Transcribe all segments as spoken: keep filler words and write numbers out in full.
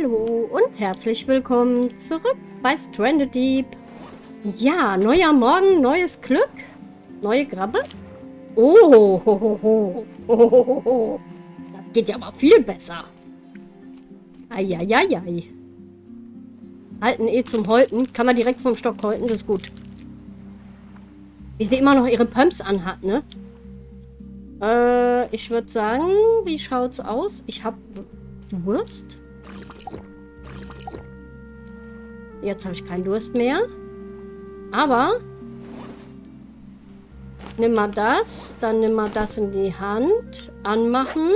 Hallo und herzlich willkommen zurück bei Stranded Deep. Ja, neuer Morgen, neues Glück, neue Grabbe. Oh, ho, ho, ho. Oh, ho, ho. Das geht ja aber viel besser. Eieiei. Halten eh zum Häuten. Kann man direkt vom Stock häuten, das ist gut. Wie sie immer noch ihre Pumps anhat, ne? Äh, ich würde sagen, wie schaut's aus? Ich hab Durst. Jetzt habe ich keinen Durst mehr. Aber nimm mal das, dann nimm mal das in die Hand. Anmachen.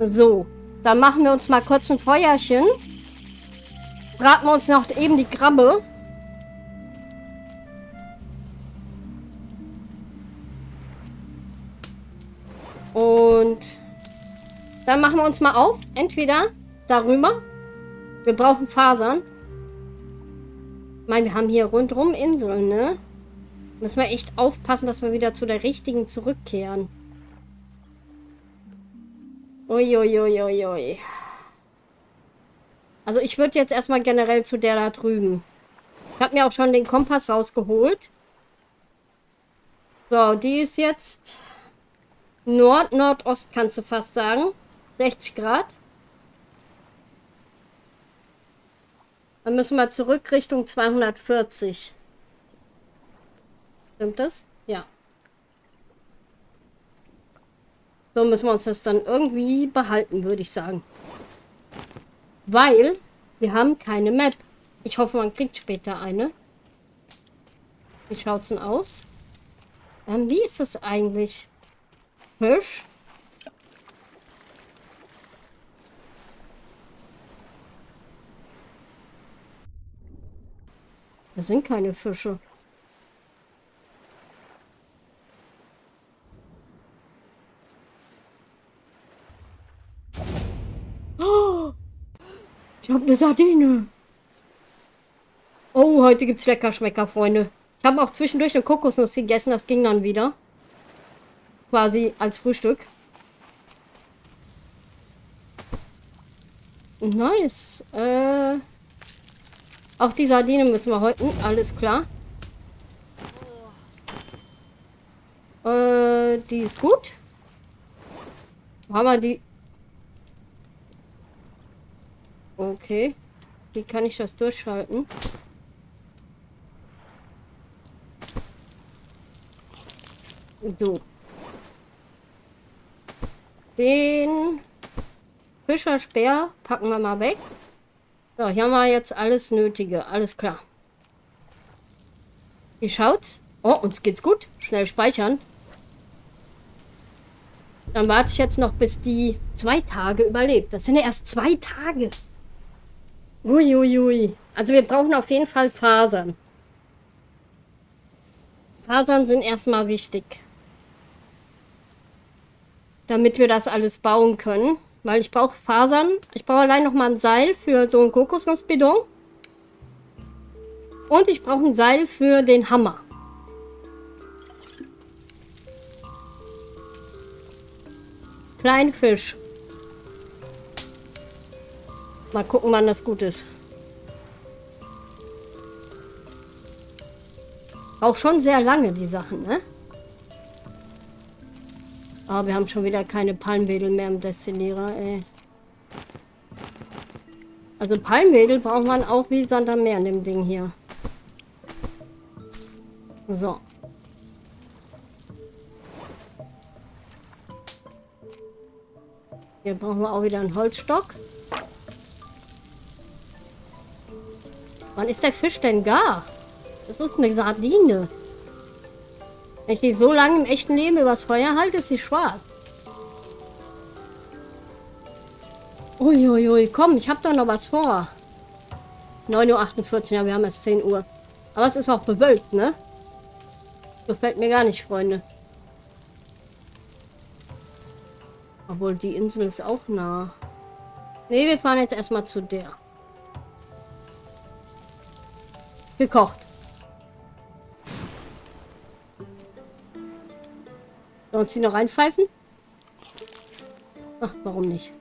So, dann machen wir uns mal kurz ein Feuerchen. Braten wir uns noch eben die Krabbe. Und dann machen wir uns mal auf. Entweder darüber. Wir brauchen Fasern. Ich meine, wir haben hier rundherum Inseln, ne? Müssen wir echt aufpassen, dass wir wieder zu der richtigen zurückkehren. Uiuiuiui. Ui, ui. Also ich würde jetzt erstmal generell zu der da drüben. Ich habe mir auch schon den Kompass rausgeholt. So, die ist jetzt Nord-Nordost, kannst du fast sagen. sechzig Grad. Dann müssen wir zurück Richtung zweihundertvierzig. Stimmt das? Ja. So müssen wir uns das dann irgendwie behalten, würde ich sagen. Weil wir haben keine Map. Ich hoffe, man kriegt später eine. Wie schaut's denn aus? Ähm, wie ist das eigentlich? Fisch? Das sind keine Fische. Oh, ich habe eine Sardine. Oh, heute gibt's Leckerschmecker, Freunde. Ich habe auch zwischendurch eine Kokosnuss gegessen, das ging dann wieder. Quasi als Frühstück. Nice. Äh... Auch die Sardine müssen wir häuten, alles klar. Äh, die ist gut. Wo haben wir die? Okay. Wie kann ich das durchschalten? So. Den Fischerspeer packen wir mal weg. So, hier haben wir jetzt alles Nötige. Alles klar. Wie schaut's? Oh, uns geht's gut. Schnell speichern. Dann warte ich jetzt noch, bis die zwei Tage überlebt. Das sind ja erst zwei Tage. Uiuiui. Ui, ui. Also wir brauchen auf jeden Fall Fasern. Fasern sind erstmal wichtig. Damit wir das alles bauen können. Weil ich brauche Fasern. Ich brauche allein noch mal ein Seil für so einen Kokosnussbidon. Und ich brauche ein Seil für den Hammer. Kleinen Fisch. Mal gucken, wann das gut ist. Auch schon sehr lange die Sachen, ne? Oh, wir haben schon wieder keine Palmwedel mehr im Destinierer, ey. Also Palmwedel braucht man auch wie Sand am Meer in dem Ding hier. So. Hier brauchen wir auch wieder einen Holzstock. Wann ist der Fisch denn gar? Das ist eine Sardine. Wenn ich die so lange im echten Leben übers Feuer halte, ist sie schwarz. Uiuiui, ui, komm, ich habe doch noch was vor. neun Uhr achtundvierzig, ja, wir haben erst zehn Uhr. Aber es ist auch bewölkt, ne? Gefällt mir gar nicht, Freunde. Obwohl, die Insel ist auch nah. Ne, wir fahren jetzt erstmal zu der. Gekocht. Sollen wir uns die noch reinpfeifen? Ach, warum nicht?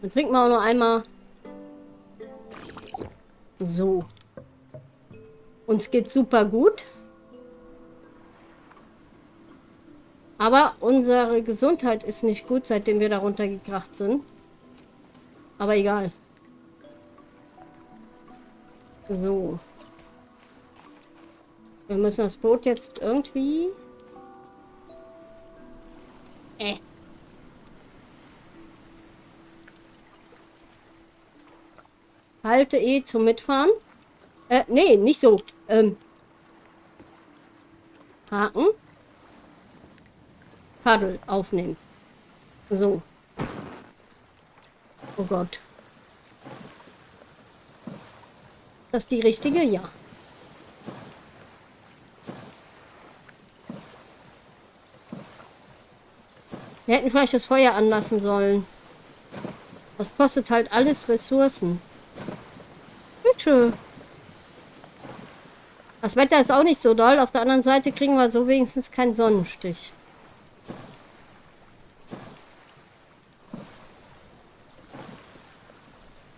Dann trinken wir auch noch einmal So. Uns geht's super gut. Aber unsere Gesundheit ist nicht gut, seitdem wir da runtergekracht sind. Aber egal. So. Wir müssen das Boot jetzt irgendwie... Äh. Halte E zum Mitfahren. Äh, nee, nicht so. Ähm. Haken. Paddel aufnehmen. So. Oh Gott. Das ist die richtige? Ja. Wir hätten vielleicht das Feuer anlassen sollen. Das kostet halt alles Ressourcen. Bitte. Das Wetter ist auch nicht so doll. Auf der anderen Seite kriegen wir so wenigstens keinen Sonnenstich.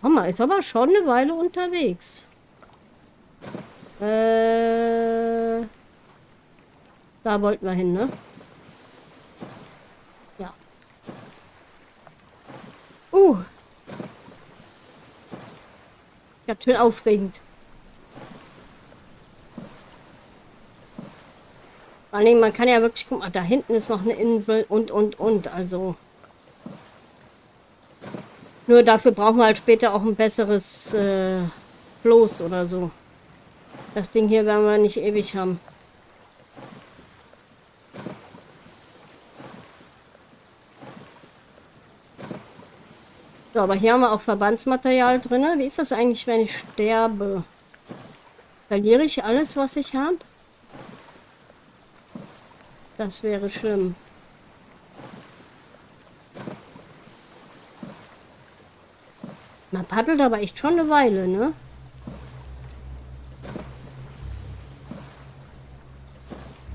Hammer, ist aber schon eine Weile unterwegs. Äh, da wollten wir hin, ne? Ja. Uh. Ganz schön aufregend. Vor allem, man kann ja wirklich, guck mal, da hinten ist noch eine Insel und, und, und, also. Nur dafür brauchen wir halt später auch ein besseres äh, Floß oder so. Das Ding hier werden wir nicht ewig haben. So, aber hier haben wir auch Verbandsmaterial drin. Wie ist das eigentlich, wenn ich sterbe? Verliere ich alles, was ich habe? Das wäre schlimm. Man paddelt aber echt schon eine Weile, ne?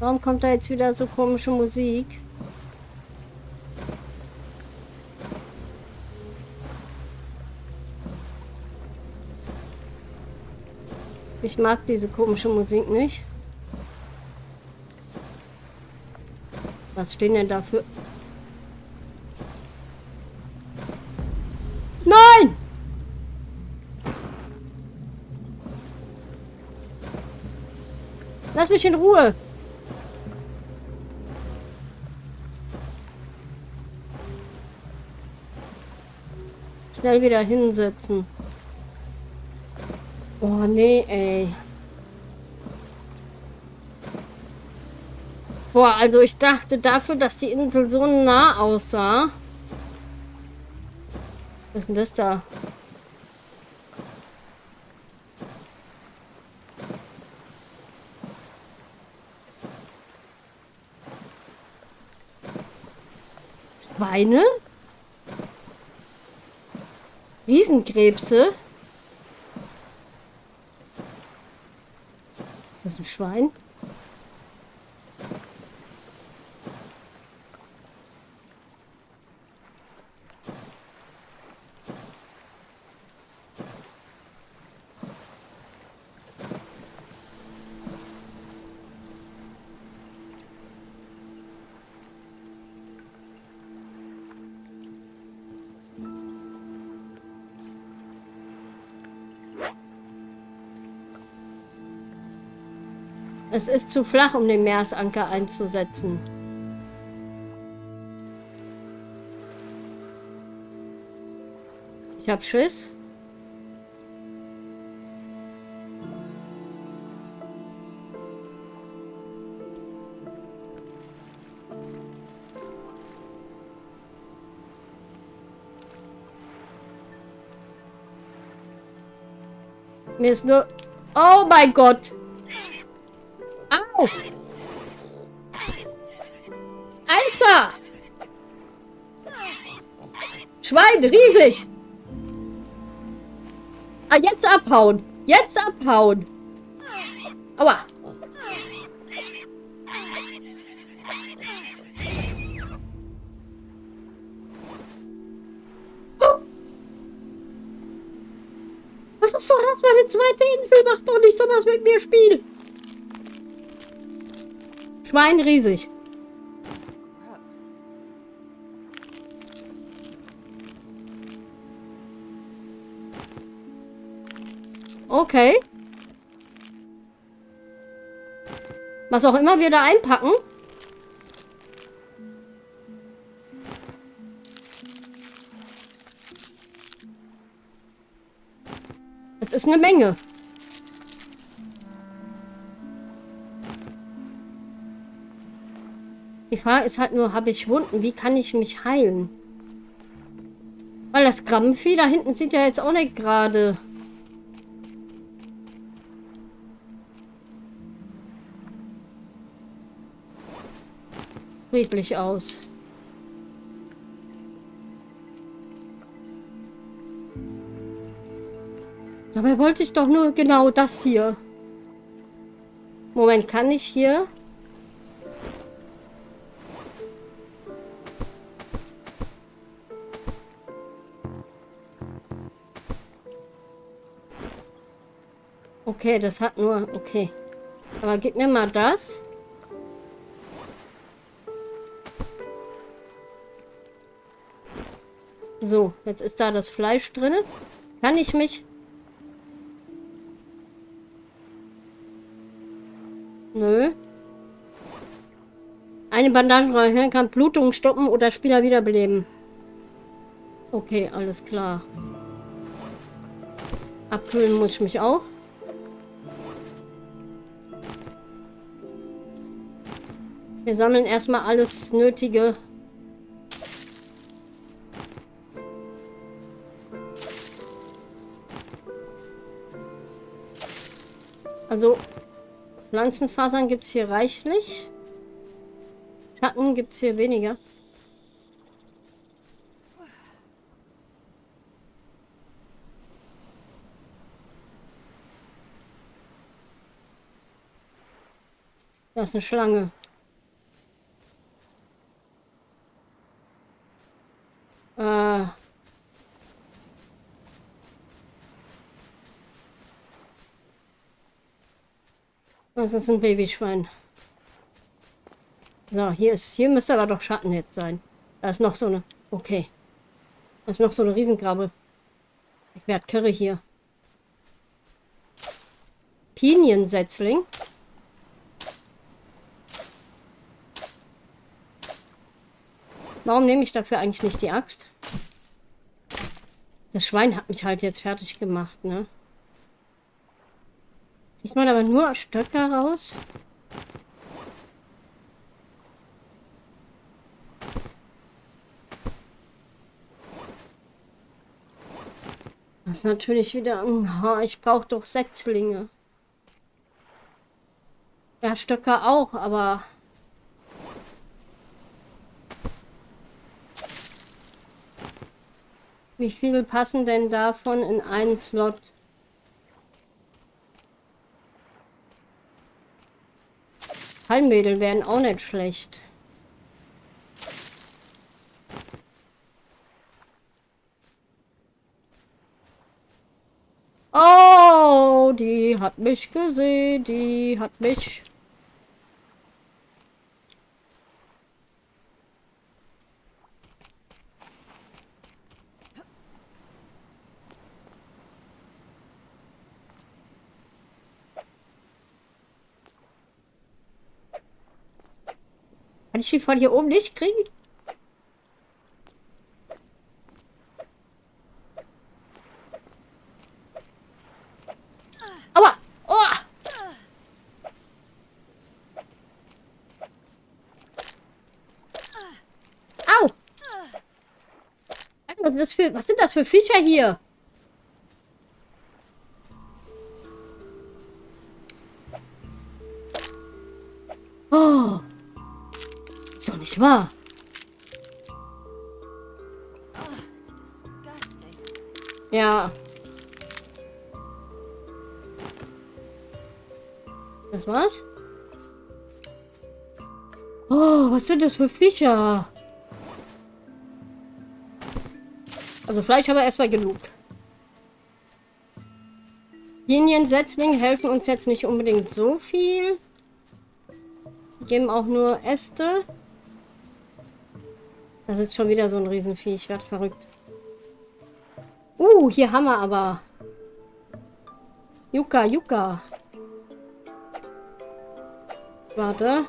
Warum kommt da jetzt wieder so komische Musik? Ich mag diese komische Musik nicht. Was stehen denn dafür? Nein! Lass mich in Ruhe! Schnell wieder hinsetzen. Oh nee, ey. Boah, also ich dachte dafür, dass die Insel so nah aussah. Was ist denn das da? Schweine? Riesenkrebse? Ist das ein Schwein? Es ist zu flach, um den Meeresanker einzusetzen. Ich hab Schiss. Mir ist nur... Oh mein Gott! Alter! Schwein, riesig! Ah, jetzt abhauen! Jetzt abhauen! Aua! Was Das ist doch erstmal eine zweite Insel. Mach doch nicht so was mit mir, Spiel. Schwein riesig. Okay. Was auch immer wir da einpacken. Das ist eine Menge. Die Frage ist halt nur, habe ich Wunden? Wie kann ich mich heilen? Weil das Grammvieh da hinten sieht ja jetzt auch nicht gerade... friedlich aus. Dabei wollte ich doch nur genau das hier. Moment, kann ich hier? Okay, das hat nur... okay. Aber gib mir mal das. So, jetzt ist da das Fleisch drin. Kann ich mich... nö. Eine Bandage kann Blutung stoppen oder Spieler wiederbeleben. Okay, alles klar. Abkühlen muss ich mich auch. Wir sammeln erstmal alles Nötige. Also, Pflanzenfasern gibt es hier reichlich. Schatten gibt es hier weniger. Da ist eine Schlange. Äh... Das ist ein Babyschwein. So, hier ist, hier müsste aber doch Schatten jetzt sein. Da ist noch so eine, okay. Da ist noch so eine Riesenkrabbe. Ich werde kirre hier. Piniensetzling. Warum nehme ich dafür eigentlich nicht die Axt? Das Schwein hat mich halt jetzt fertig gemacht, ne? Ich mache aber nur Stöcker raus. Das ist natürlich wieder... ich brauche doch Setzlinge. Ja, Stöcker auch, aber... wie viele passen denn davon in einen Slot? Heilmittel wären auch nicht schlecht. Oh, die hat mich gesehen, die hat mich. Kann ich die von hier oben nicht kriegen? Aua! Oh! Au! Was ist das für, was sind das für Viecher hier? Oh! Ist doch nicht wahr. Ja. Das war's? Oh, was sind das für Viecher? Also Fleisch haben wir erstmal genug. Liniensetzlinge helfen uns jetzt nicht unbedingt so viel. Die geben auch nur Äste. Das ist schon wieder so ein Riesenvieh. Ich werde verrückt. Uh, hier haben wir aber. Yucca, Yucca. Warte.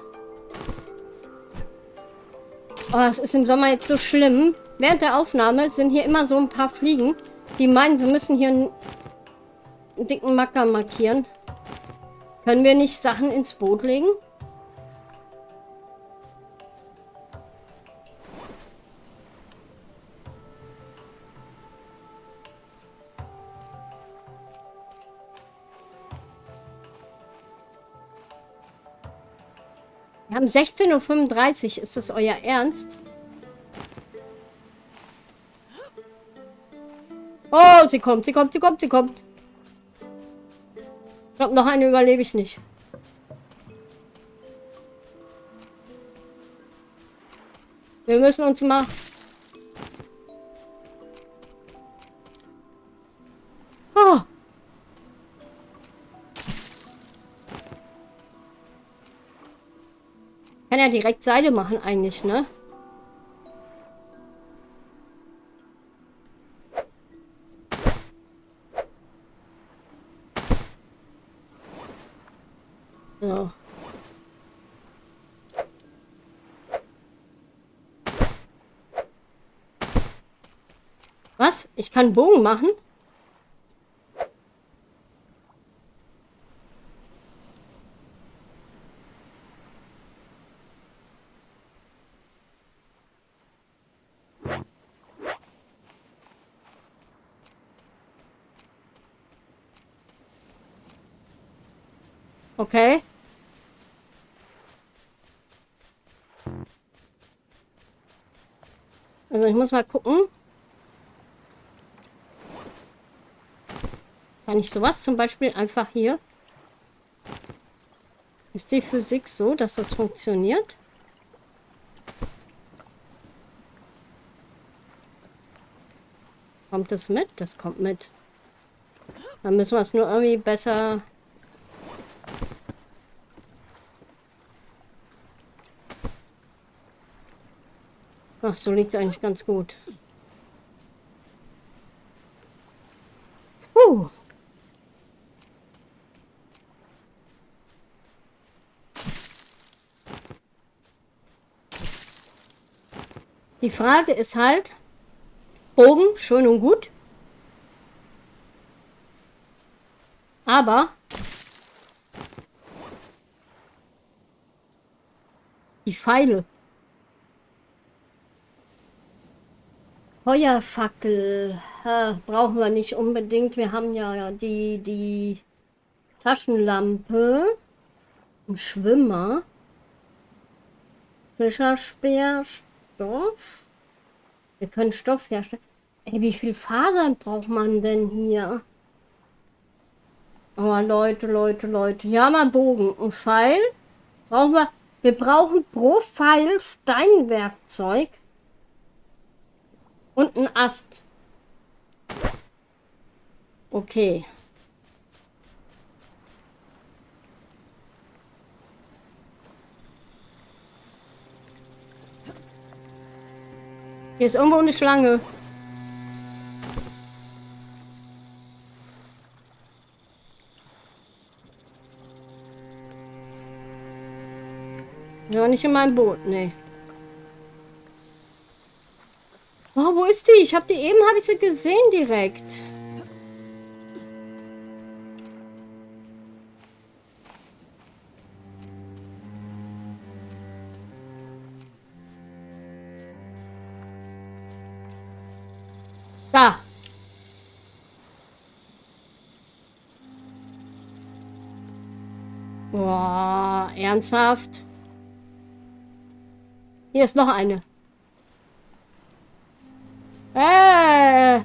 Oh, es ist im Sommer jetzt so schlimm. Während der Aufnahme sind hier immer so ein paar Fliegen, die meinen, sie müssen hier einen dicken Macker markieren. Können wir nicht Sachen ins Boot legen? Wir haben sechzehn Uhr fünfunddreißig. Ist das euer Ernst? Oh, sie kommt, sie kommt, sie kommt, sie kommt. Ich glaube, noch eine überlebe ich nicht. Wir müssen uns mal... Oh! Ich kann ja direkt Seile machen eigentlich, ne? So. Was? Ich kann Bogen machen? Okay. Also ich muss mal gucken. Kann ich sowas zum Beispiel einfach hier? Ist die Physik so, dass das funktioniert? Kommt das mit? Das kommt mit. Dann müssen wir es nur irgendwie besser... Ach, so liegt es eigentlich ganz gut. Uh. Die Frage ist halt, Bogen, schön und gut. Aber die Pfeile. Feuerfackel äh, brauchen wir nicht unbedingt. Wir haben ja die, die Taschenlampe, einen Schwimmer, Fischerspeer, Stoff. Wir können Stoff herstellen. Ey, wie viel Fasern braucht man denn hier? Oh, Leute, Leute, Leute. Hier haben wir Bogen und Pfeil. Brauchen wir, wir brauchen pro Pfeil Steinwerkzeug. Und ein Ast. Okay. Hier ist irgendwo eine Schlange. Ja, nicht in meinem Boot, nee. Oh, wo ist die? Ich habe die eben, habe ich sie gesehen direkt. Da. Boah, ernsthaft? Hier ist noch eine. Äh.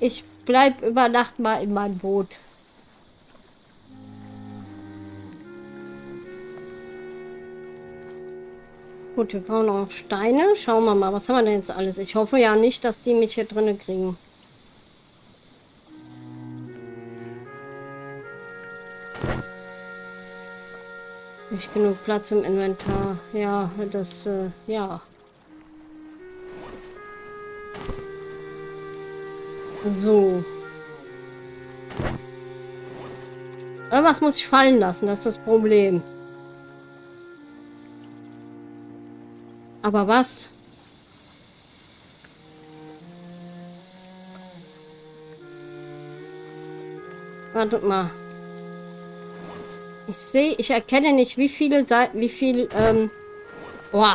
Ich bleib über Nacht mal in meinem Boot. Gut, wir brauchen auch Steine. Schauen wir mal, was haben wir denn jetzt alles? Ich hoffe ja nicht, dass die mich hier drinnen kriegen. Nicht genug Platz im Inventar. Ja, das, äh, ja. So. Irgendwas muss ich fallen lassen, das ist das Problem. Aber was? Wartet mal. Ich sehe, ich erkenne nicht, wie viele Seiten, wie viel, ähm, oh,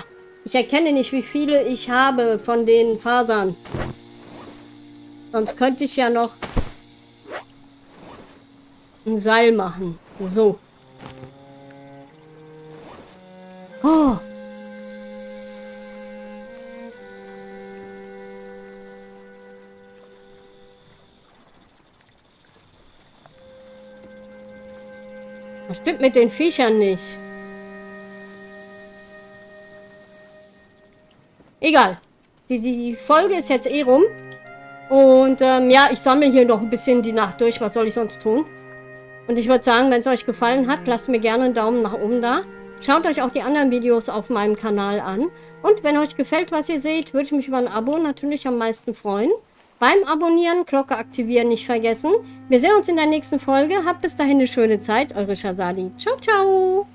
ich erkenne nicht, wie viele ich habe von den Fasern. Sonst könnte ich ja noch ein Seil machen. So. Oh. Das stimmt mit den Viechern nicht. Egal. Die, die Folge ist jetzt eh rum. Und ähm, ja, ich sammle hier noch ein bisschen die Nacht durch. Was soll ich sonst tun? Und ich würde sagen, wenn es euch gefallen hat, lasst mir gerne einen Daumen nach oben da. Schaut euch auch die anderen Videos auf meinem Kanal an. Und wenn euch gefällt, was ihr seht, würde ich mich über ein Abo natürlich am meisten freuen. Beim Abonnieren, Glocke aktivieren nicht vergessen. Wir sehen uns in der nächsten Folge. Habt bis dahin eine schöne Zeit. Eure Shazadi. Ciao, ciao.